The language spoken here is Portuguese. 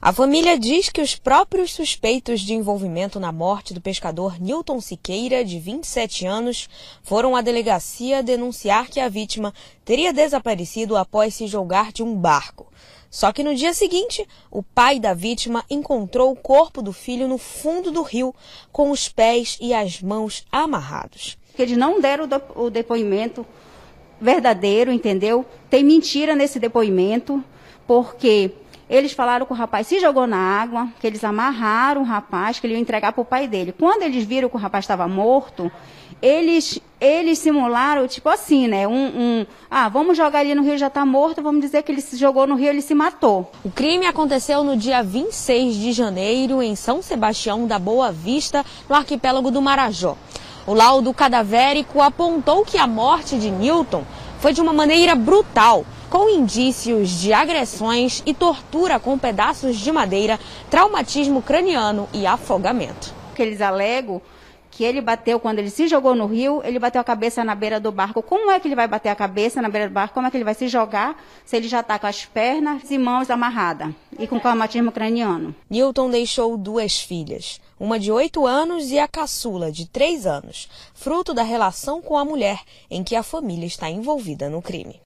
A família diz que os próprios suspeitos de envolvimento na morte do pescador Newton Siqueira, de 27 anos, foram à delegacia denunciar que a vítima teria desaparecido após se jogar de um barco. Só que no dia seguinte, o pai da vítima encontrou o corpo do filho no fundo do rio, com os pés e as mãos amarrados. Eles não deram o depoimento verdadeiro, entendeu? Tem mentira nesse depoimento, porque eles falaram que o rapaz se jogou na água, que eles amarraram o rapaz, que ele ia entregar para o pai dele. Quando eles viram que o rapaz estava morto, eles simularam, tipo assim, né? Vamos jogar ele no rio, já está morto, vamos dizer que ele se jogou no rio, ele se matou. O crime aconteceu no dia 26 de janeiro, em São Sebastião da Boa Vista, no arquipélago do Marajó. O laudo cadavérico apontou que a morte de Newton foi de uma maneira brutal, com indícios de agressões e tortura com pedaços de madeira, traumatismo craniano e afogamento. Eles alegam que ele bateu, quando ele se jogou no rio, ele bateu a cabeça na beira do barco. Como é que ele vai bater a cabeça na beira do barco? Como é que ele vai se jogar se ele já está com as pernas e mãos amarradas e com traumatismo craniano? Newton deixou duas filhas, uma de 8 anos e a caçula de 3 anos, fruto da relação com a mulher em que a família está envolvida no crime.